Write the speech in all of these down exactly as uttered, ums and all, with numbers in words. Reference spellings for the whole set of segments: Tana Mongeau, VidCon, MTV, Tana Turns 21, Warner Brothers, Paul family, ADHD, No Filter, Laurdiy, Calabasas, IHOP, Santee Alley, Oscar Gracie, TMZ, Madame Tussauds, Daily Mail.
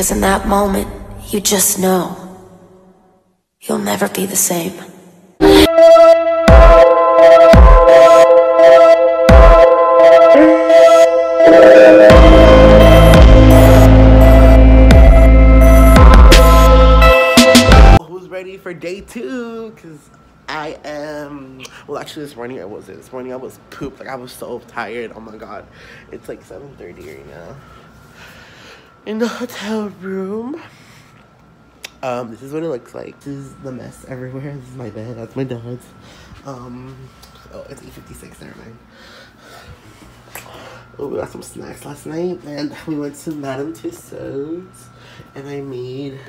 Because in that moment, you just know you'll never be the same. Who's ready for day two? Because I am. Well, actually, this morning I wasn't. This morning I was pooped. Like, I was so tired. Oh my god. It's like seven thirty right now. In the hotel room. Um, this is what it looks like. This is the mess everywhere. This is my bed. That's my dad's. Um, oh, it's eight fifty-six. Never mind. Oh, we got some snacks last night, and we went to Madame Tussauds, and I made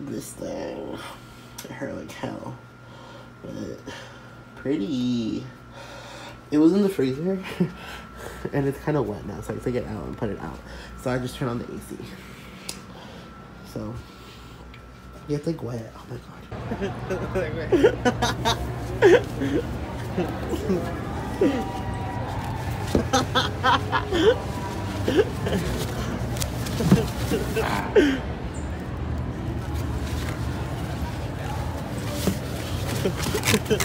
this thing. It hurt like hell, but pretty. It was in the freezer. And it's kind of wet now, so I have to get out and put it out. So I just turn on the A C. So, yeah, it's like wet. Oh my god.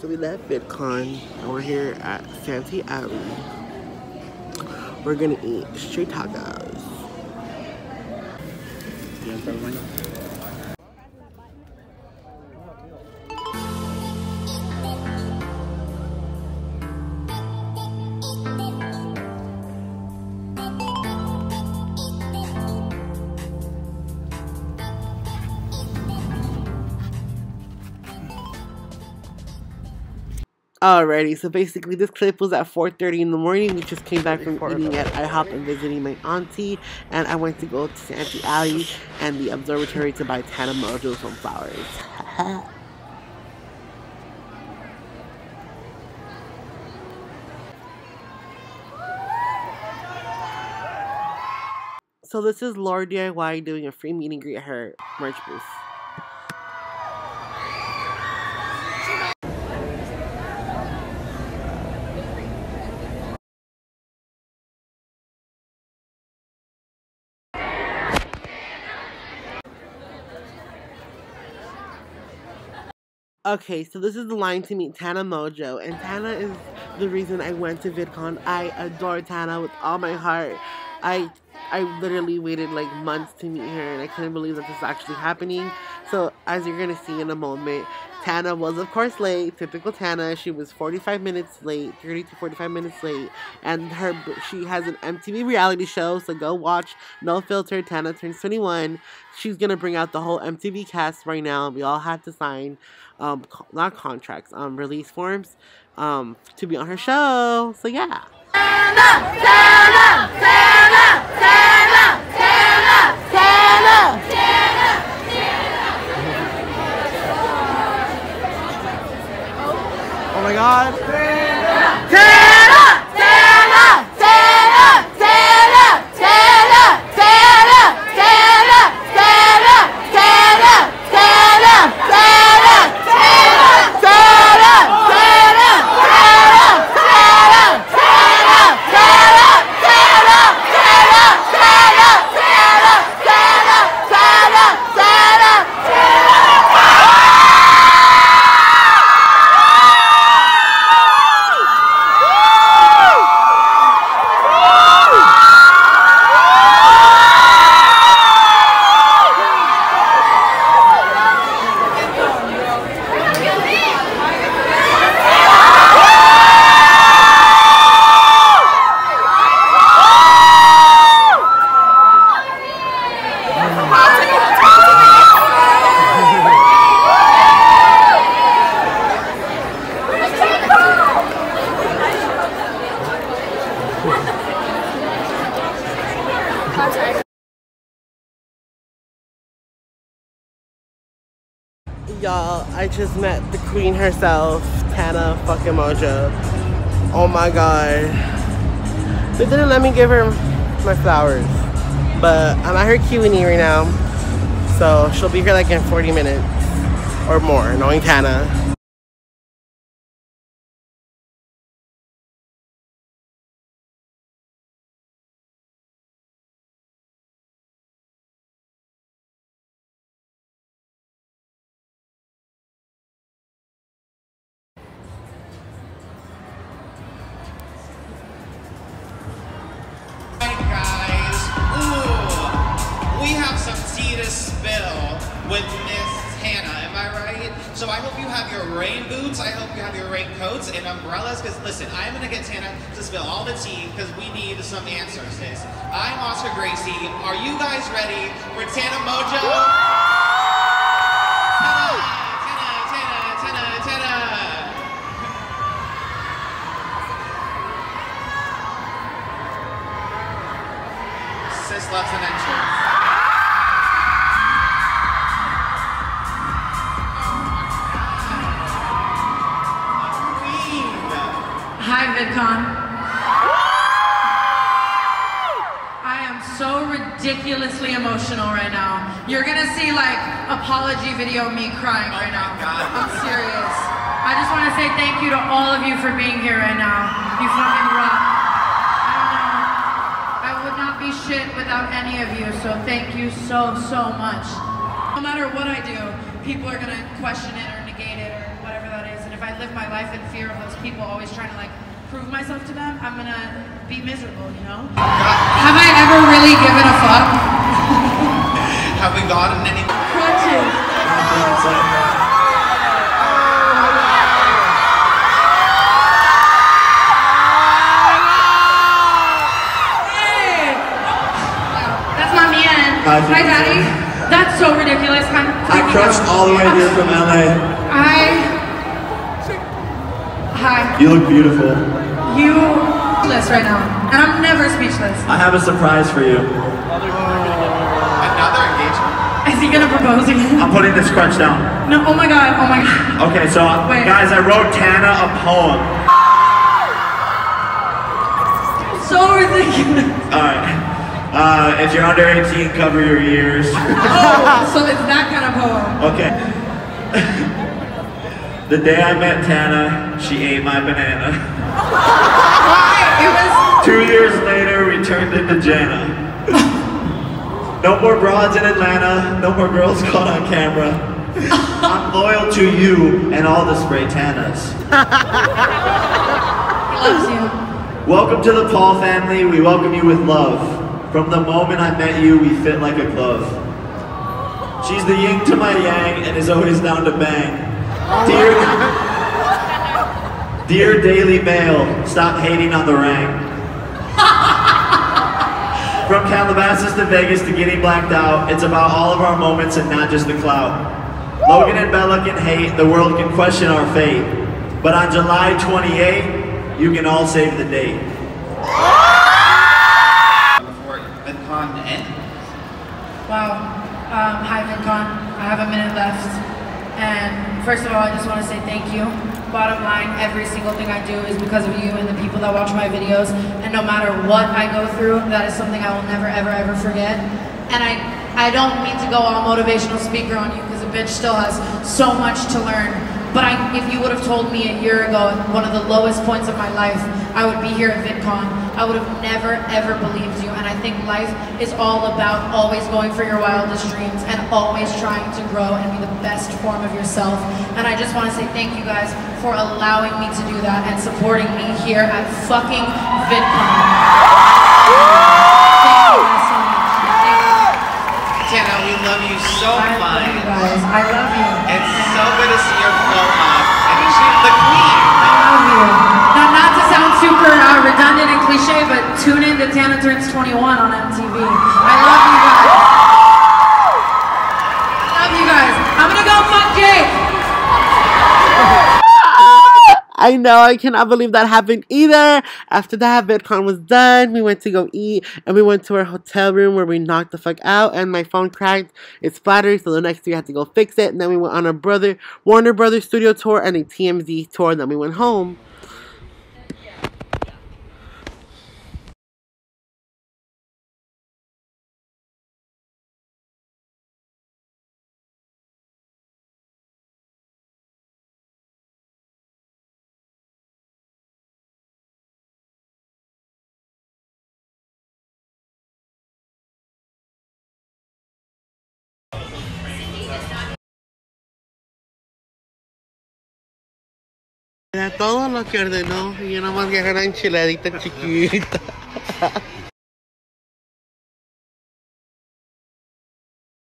So we left VidCon and we're here at Santee Alley. We're gonna eat street tacos. Alrighty, so basically this clip was at four thirty in the morning. We just came back from eating at IHOP and visiting my auntie, and I went to go to Santee Alley and the observatory to buy Tana Mongeau some flowers. So this is Laurdiy doing a free meet and greet at her merch booth. Okay, so this is the line to meet Tana Mongeau, and Tana is the reason I went to VidCon. I adore Tana with all my heart. I I literally waited like months to meet her, and I couldn't believe that this is actually happening. So, as you're going to see in a moment, Tana was of course late. Typical Tana, she was forty-five minutes late, thirty to forty-five minutes late, and her she has an M T V reality show, so go watch No Filter, Tana Turns twenty-one. She's going to bring out the whole M T V cast right now. We all had to sign um co not contracts, um release forms um to be on her show. So yeah. Tana, Tana, Tana, Tana, Tana, Tana, Tana. Oh my god. Tana! Tana! Tana! Tana! Tana! Tana! Tana! Tana! Tana! Tana! Tana! Tana! Tana! Tana! Tana! Woo! Y'all, I just met the queen herself, Tana fucking Mongeau. Oh my god. They didn't let me give her my flowers. But I'm at her Q and E right now. So she'll be here like in forty minutes or more, knowing Tana. With Miss Tana, am I right? So I hope you have your rain boots, I hope you have your raincoats and umbrellas, because listen, I'm gonna get Tana to spill all the tea, because we need some answers, sis. I'm Oscar Gracie, are you guys ready for Tana Mongeau? Tana, Tana, Tana, Tana, Tana. Sis loves an entrance. Hi, VidCon. I am so ridiculously emotional right now. You're gonna see like apology video me crying right now. I'm serious. I just wanna say thank you to all of you for being here right now. You fucking rock. I don't know. I would not be shit without any of you, so thank you so, so much. No matter what I do, people are gonna question it or negate it or whatever that is, and if I live my life in fear of those people always trying to like prove myself to them, I'm gonna be miserable, you know? Have I ever really given a fuck? Have we gotten any crunches? Hey! That's not me in. Hi, Daddy. That's so ridiculous. I'm I crunched all the way here from L A. I... Hi. You look beautiful. You speechless right now, and I'm never speechless. I have a surprise for you. Another engagement? Is he gonna propose again? I'm putting this crunch down. No, oh my god, oh my god. Okay, so wait. Guys, I wrote Tana a poem. So ridiculous. All right. Uh, if you're under eighteen, cover your ears. Oh, so it's that kind of poem. Okay. The day I met Tana, she ate my banana. It was... Two years later, we turned into Jana. No more broads in Atlanta, no more girls caught on camera. I'm loyal to you and all the spray Tanas. He loves you. Welcome to the Paul family, we welcome you with love. From the moment I met you, we fit like a glove. She's the yin to my yang and is always down to bang. Dear, dear Daily Mail, stop hating on the rank. From Calabasas to Vegas to getting blacked out, it's about all of our moments and not just the clout. Logan and Bella can hate, the world can question our fate. But on July twenty-eighth, you can all save the date. Before VidCon ends. Wow. Um, hi, VidCon. I have a minute left. And first of all, I just want to say thank you. Bottom line, every single thing I do is because of you and the people that watch my videos. And no matter what I go through, that is something I will never, ever, ever forget. And I, I don't mean to go all motivational speaker on you because a bitch still has so much to learn. But I, if you would have told me a year ago, one of the lowest points of my life, I would be here at VidCon. I would have never, ever believed you. And I think life is all about always going for your wildest dreams and always trying to grow and be the best form of yourself. And I just want to say thank you guys for allowing me to do that and supporting me here at fucking VidCon. Thank you guys so much. Thank you. Tana, we love you so I much. I love you guys. I love you. It's so good to see your flow up. I mean, she's the queen. I love you. Now, not to sound super uh, redundant and cliche, but tune in to Tana Turns twenty-one on M T V. I love you guys. I love you guys. I'm gonna go fuck Jake. I know, I cannot believe that happened either. After that, VidCon was done. We went to go eat, and we went to our hotel room where we knocked the fuck out, and my phone cracked. It splattered, so the next day I had to go fix it. And then we went on a brother Warner Brothers studio tour and a T M Z tour, and then we went home. Era todo lo que ordenó y yo nomás que era enchiladita chiquita.